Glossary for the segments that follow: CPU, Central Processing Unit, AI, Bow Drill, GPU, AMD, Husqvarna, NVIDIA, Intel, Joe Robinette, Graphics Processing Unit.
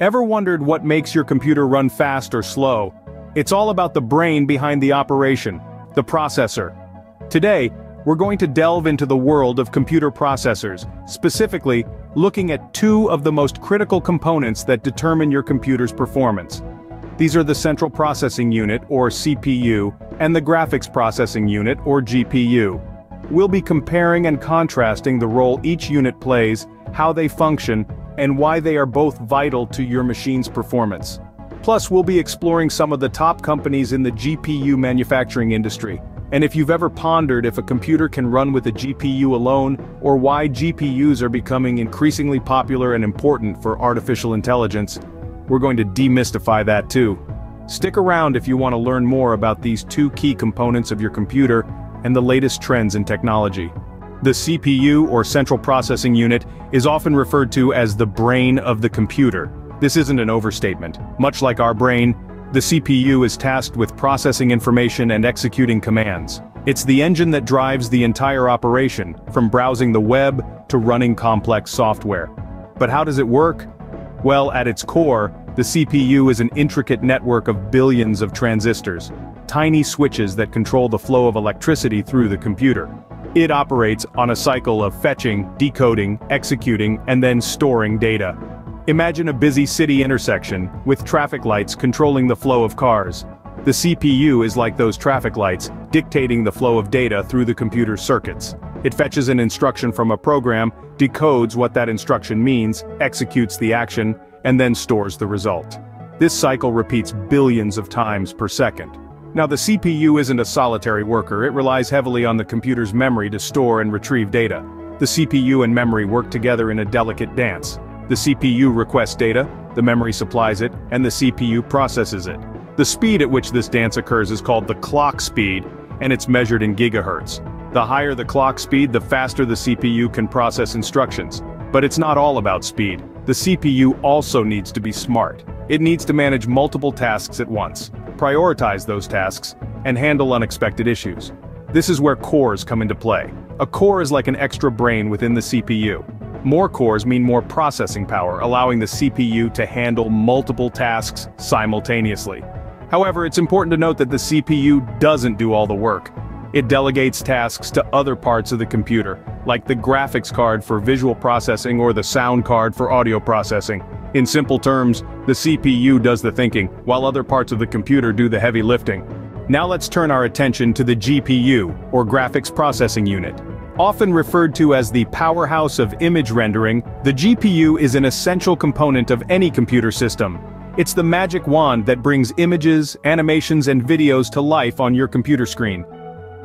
Ever wondered what makes your computer run fast or slow? It's all about the brain behind the operation, the processor. Today, we're going to delve into the world of computer processors, specifically, looking at two of the most critical components that determine your computer's performance. These are the Central Processing Unit, or CPU, and the Graphics Processing Unit, or GPU. We'll be comparing and contrasting the role each unit plays, how they function, and why they are both vital to your machine's performance. Plus, we'll be exploring some of the top companies in the GPU manufacturing industry. And if you've ever pondered if a computer can run with a GPU alone, or why GPUs are becoming increasingly popular and important for artificial intelligence, we're going to demystify that too. Stick around if you want to learn more about these two key components of your computer and the latest trends in technology. The CPU, or Central Processing Unit, is often referred to as the brain of the computer. This isn't an overstatement. Much like our brain, the CPU is tasked with processing information and executing commands. It's the engine that drives the entire operation, from browsing the web to running complex software. But how does it work? Well, at its core, the CPU is an intricate network of billions of transistors, tiny switches that control the flow of electricity through the computer. It operates on a cycle of fetching, decoding, executing, and then storing data. Imagine a busy city intersection, with traffic lights controlling the flow of cars. The CPU is like those traffic lights, dictating the flow of data through the computer's circuits. It fetches an instruction from a program, decodes what that instruction means, executes the action, and then stores the result. This cycle repeats billions of times per second. Now, the CPU isn't a solitary worker, it relies heavily on the computer's memory to store and retrieve data. The CPU and memory work together in a delicate dance. The CPU requests data, the memory supplies it, and the CPU processes it. The speed at which this dance occurs is called the clock speed, and it's measured in gigahertz. The higher the clock speed, the faster the CPU can process instructions. But it's not all about speed. The CPU also needs to be smart. It needs to manage multiple tasks at once, prioritize those tasks, and handle unexpected issues. This is where cores come into play. A core is like an extra brain within the CPU. More cores mean more processing power, allowing the CPU to handle multiple tasks simultaneously. However, it's important to note that the CPU doesn't do all the work. It delegates tasks to other parts of the computer, like the graphics card for visual processing or the sound card for audio processing. In simple terms, the CPU does the thinking, while other parts of the computer do the heavy lifting. Now let's turn our attention to the GPU, or Graphics Processing Unit. Often referred to as the powerhouse of image rendering, the GPU is an essential component of any computer system. It's the magic wand that brings images, animations, and videos to life on your computer screen.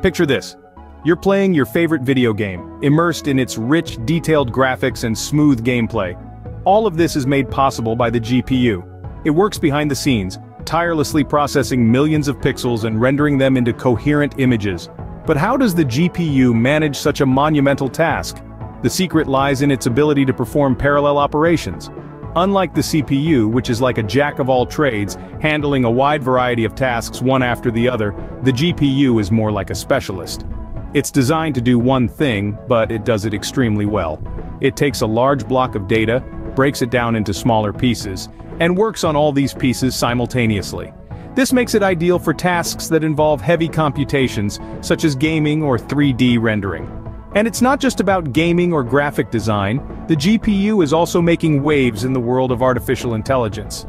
Picture this. You're playing your favorite video game, immersed in its rich, detailed graphics and smooth gameplay. All of this is made possible by the GPU. It works behind the scenes, tirelessly processing millions of pixels and rendering them into coherent images. But how does the GPU manage such a monumental task? The secret lies in its ability to perform parallel operations. Unlike the CPU, which is like a jack of all trades, handling a wide variety of tasks one after the other, the GPU is more like a specialist. It's designed to do one thing, but it does it extremely well. It takes a large block of data, breaks it down into smaller pieces, and works on all these pieces simultaneously. This makes it ideal for tasks that involve heavy computations, such as gaming or 3D rendering. And it's not just about gaming or graphic design, the GPU is also making waves in the world of artificial intelligence.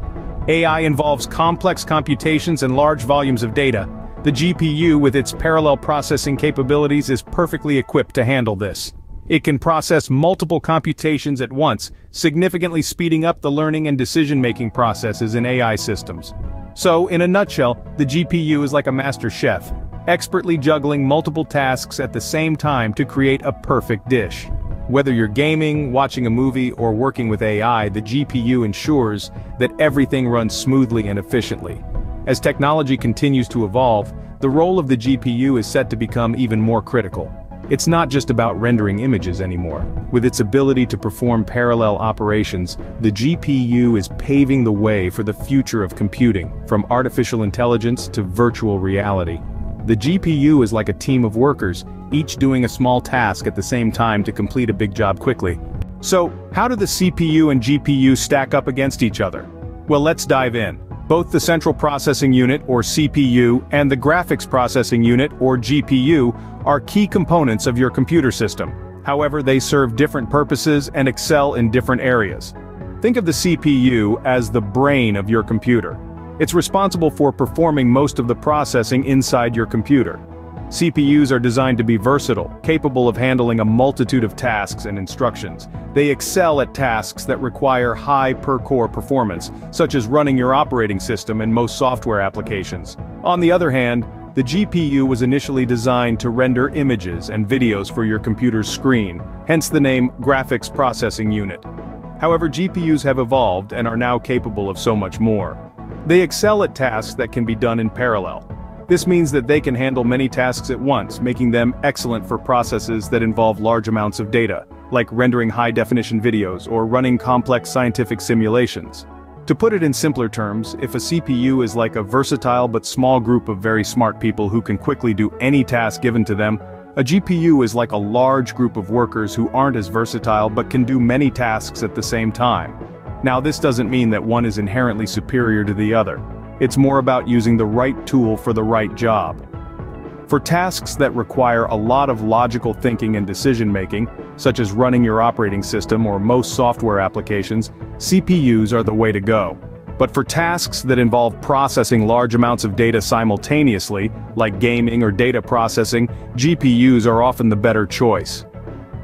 AI involves complex computations and large volumes of data. The GPU, with its parallel processing capabilities, is perfectly equipped to handle this. It can process multiple computations at once, significantly speeding up the learning and decision-making processes in AI systems. So, in a nutshell, the GPU is like a master chef, expertly juggling multiple tasks at the same time to create a perfect dish. Whether you're gaming, watching a movie, or working with AI, the GPU ensures that everything runs smoothly and efficiently. As technology continues to evolve, the role of the GPU is set to become even more critical. It's not just about rendering images anymore. With its ability to perform parallel operations, the GPU is paving the way for the future of computing, from artificial intelligence to virtual reality. The GPU is like a team of workers, each doing a small task at the same time to complete a big job quickly. So, how do the CPU and GPU stack up against each other? Well, let's dive in. Both the Central Processing Unit, or CPU, and the Graphics Processing Unit, or GPU, are key components of your computer system. However, they serve different purposes and excel in different areas. Think of the CPU as the brain of your computer. It's responsible for performing most of the processing inside your computer. CPUs are designed to be versatile, capable of handling a multitude of tasks and instructions. They excel at tasks that require high per-core performance, such as running your operating system and most software applications. On the other hand, the GPU was initially designed to render images and videos for your computer's screen, hence the name Graphics Processing Unit. However, GPUs have evolved and are now capable of so much more. They excel at tasks that can be done in parallel. This means that they can handle many tasks at once, making them excellent for processes that involve large amounts of data, like rendering high-definition videos or running complex scientific simulations. To put it in simpler terms, if a CPU is like a versatile but small group of very smart people who can quickly do any task given to them, a GPU is like a large group of workers who aren't as versatile but can do many tasks at the same time. Now, this doesn't mean that one is inherently superior to the other. It's more about using the right tool for the right job. For tasks that require a lot of logical thinking and decision-making, such as running your operating system or most software applications, CPUs are the way to go. But for tasks that involve processing large amounts of data simultaneously, like gaming or data processing, GPUs are often the better choice.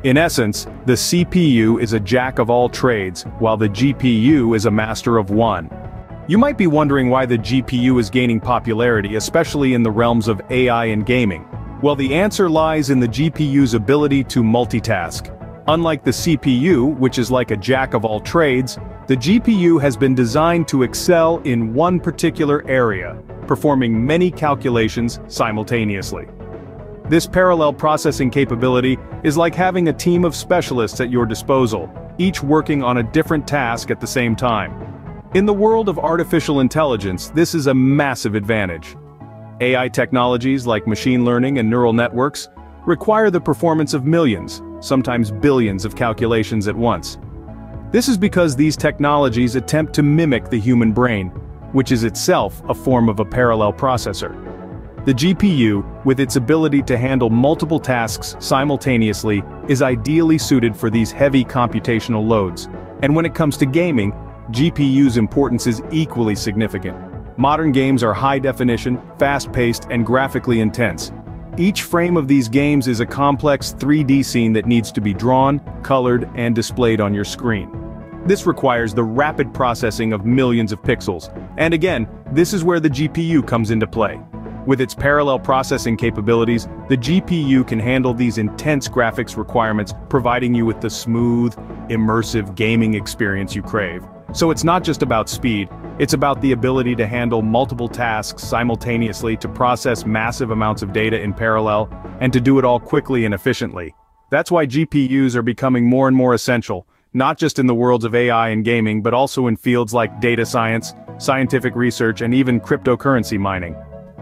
In essence, the CPU is a jack of all trades, while the GPU is a master of one. You might be wondering why the GPU is gaining popularity, especially in the realms of AI and gaming. Well, the answer lies in the GPU's ability to multitask. Unlike the CPU, which is like a jack of all trades, the GPU has been designed to excel in one particular area, performing many calculations simultaneously. This parallel processing capability is like having a team of specialists at your disposal, each working on a different task at the same time. In the world of artificial intelligence, this is a massive advantage. AI technologies like machine learning and neural networks require the performance of millions, sometimes billions of calculations at once. This is because these technologies attempt to mimic the human brain, which is itself a form of a parallel processor. The GPU, with its ability to handle multiple tasks simultaneously, is ideally suited for these heavy computational loads. And when it comes to gaming, GPU's importance is equally significant. Modern games are high-definition, fast-paced, and graphically intense. Each frame of these games is a complex 3D scene that needs to be drawn, colored, and displayed on your screen. This requires the rapid processing of millions of pixels. And again, this is where the GPU comes into play. With its parallel processing capabilities, the GPU can handle these intense graphics requirements, providing you with the smooth, immersive gaming experience you crave. So it's not just about speed, it's about the ability to handle multiple tasks simultaneously, to process massive amounts of data in parallel, and to do it all quickly and efficiently. That's why GPUs are becoming more and more essential, not just in the worlds of AI and gaming, but also in fields like data science, scientific research, and even cryptocurrency mining.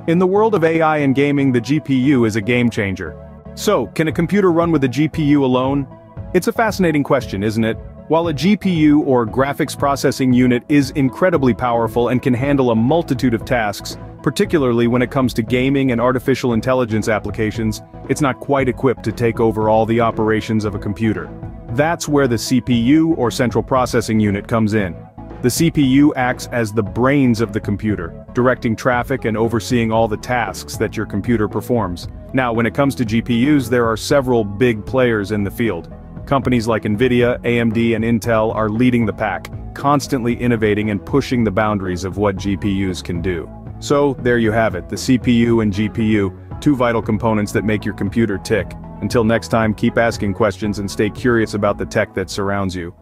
In the world of AI and gaming, the GPU is a game changer. So, can a computer run with a GPU alone? It's a fascinating question, isn't it? While a GPU or graphics processing unit is incredibly powerful and can handle a multitude of tasks, particularly when it comes to gaming and artificial intelligence applications, it's not quite equipped to take over all the operations of a computer. That's where the CPU or central processing unit comes in. The CPU acts as the brains of the computer, directing traffic and overseeing all the tasks that your computer performs. Now, when it comes to GPUs, there are several big players in the field. Companies like NVIDIA, AMD, and Intel are leading the pack, constantly innovating and pushing the boundaries of what GPUs can do. So, there you have it, the CPU and GPU, two vital components that make your computer tick. Until next time, keep asking questions and stay curious about the tech that surrounds you.